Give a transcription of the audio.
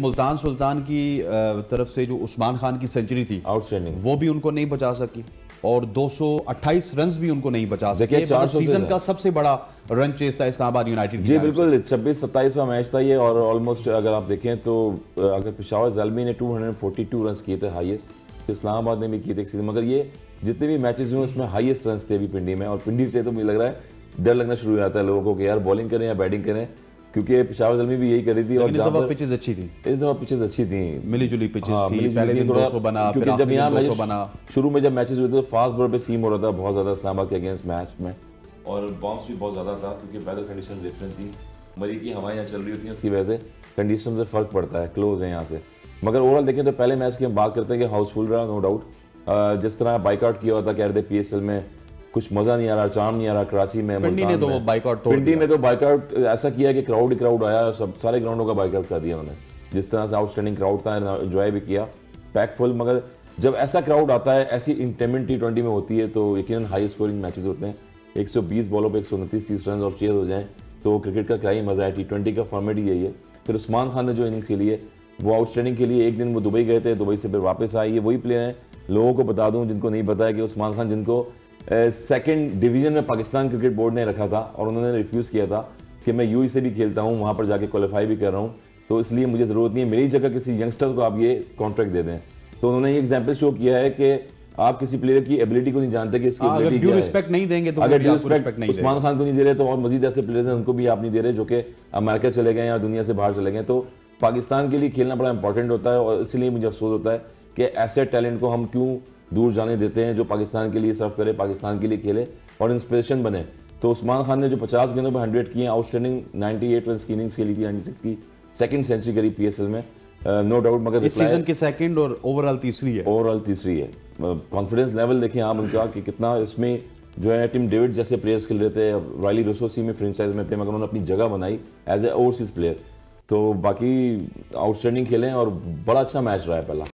मुल्तान सुल्तान की तरफ से जो उस्मान खान की सेंचुरी थी आउटस्टैंडिंग, वो भी उनको नहीं बचा सकी और 228 रन भी उनको नहीं बचा सके। सीजन का सबसे बड़ा रन चेस था इस्लामाबाद यूनाइटेड। जी बिल्कुल, 26-27वां मैच था ये और ऑलमोस्ट अगर आप देखें तो अगर पेशावर ज़ालमी ने 242 रन किए थे हाईएस्ट, इस्लामाबाद ने भी किए थे एक सीजन, मगर ये जितने भी मैचेस हुए उसमें हाईएस्ट रन थे अभी पिंडी में। और पिंडी से तो मुझे लग रहा है डर लगना शुरू हो जाता है लोगों को कि यार बॉलिंग करें या बैटिंग करें, क्योंकि पेशावर ज़ालमी भी यही कर रही थी और इस दफा पिचेस अच्छी थी, मिली जुली पिचेस थी। पहले दिन 200 बना, फिर जब यहाँ मैच शुरू में जब मैचेस हुए थे तो फास्ट बॉलर पे सीम हो रहा था बहुत ज़्यादा इस्लामाबाद के अगेंस्ट मैच में, और बाउंस भी बहुत ज़्यादा था क्योंकि वेदर कंडीशन डिफरेंट थी, मरी की हवाएं यहाँ चल रही होती हैं, उसकी वजह से कंडीशन से फ़र्क पड़ता है, क्लोज है यहाँ से। मगर ओवरऑल देखें तो पहले मैच की हम बात करते हैं कि हाउसफुल रहा, नो डाउट। जिस तरह बाइकआउट किया हुआ था, कह रहे थे पीएसएल में कुछ मज़ा नहीं आ रहा, चाम नहीं आ रहा, कराची में, पिंडी ने तो बाइकआउट, ऐसा किया कि क्राउड आया, सब सारे ग्राउंडों का बाइकआउट कर दिया उन्होंने। जिस तरह से आउटस्टैंडिंग क्राउड था, एंजॉय भी किया, पैकफुल। मगर जब ऐसा क्राउड आता है, ऐसी इंटेमेंट T20 में होती है तो यकीनन हाई स्कोरिंग मैचेस होते हैं। 120 बॉलों पर 129 रन और चेयर हो जाएं तो क्रिकेट का क्या ही मज़ा है। T20 का फॉर्मेट ही यही है। फिर उस्मान खान ने जो इनिंग्स खेली है वो आउटस्टैंडिंग के लिए, एक दिन वो दुबई गए थे, दुबई से फिर वापस आए। ये वही प्लेयर हैं, लोगों को बता दूँ जिनको नहीं पता है कि उस्मान खान जिनको सेकंड डिवीज़न में पाकिस्तान क्रिकेट बोर्ड ने रखा था और उन्होंने रिफ्यूज़ किया था कि मैं यूएई से भी खेलता हूँ, वहाँ पर जाके क्वालिफाई भी कर रहा हूँ, तो इसलिए मुझे ज़रूरत नहीं है, मेरी जगह किसी यंगस्टर को आप ये कॉन्ट्रैक्ट दे दें। तो उन्होंने ये एग्जाम्पल शो किया है कि आप किसी प्लेयर की एबिलिटी को नहीं जानते कि इसकी एबिलिटी क्या है। रिस्पेक्ट नहीं देंगे तो अगर रिस्पेक्ट नहीं उस्मान खान को नहीं दे रहे तो और मजीद ऐसे प्लेयर्स हैं उनको भी आप नहीं दे रहे जो कि अमेरिका चले गए या दुनिया से बाहर चले गए। तो पाकिस्तान के लिए खेलना बड़ा इंपॉर्टेंट होता है और इसलिए मुझे अफसोस होता है कि ऐसे टैलेंट को हम क्यों दूर जाने देते हैं जो पाकिस्तान के लिए सर्व करे, पाकिस्तान के लिए खेले और इंस्पिरेशन बने। तो उस्मान खान ने जो 50 गेंदों पर 100 किए, आउटस्टैंडिंग 98 रन की इनिंग्स खेली थी, 96 की सेकंड सेंचुरी करी पीएसएल में, नो डाउट। मगर इस सीजन की सेकंड और ओवरऑल तीसरी है। कॉन्फिडेंस लेवल देखिए आप उनका कि कितना, इसमें जो है टिम डेविड जैसे प्लेयर्स खेल रहे थे, रॉयली रसोसी में फ्रेंचाइज में थे, मगर उन्होंने अपनी जगह बनाई एज ए ओवरसीज प्लेयर। तो बाकी आउटस्टैंडिंग खेलें और बड़ा अच्छा मैच रहा है पहला।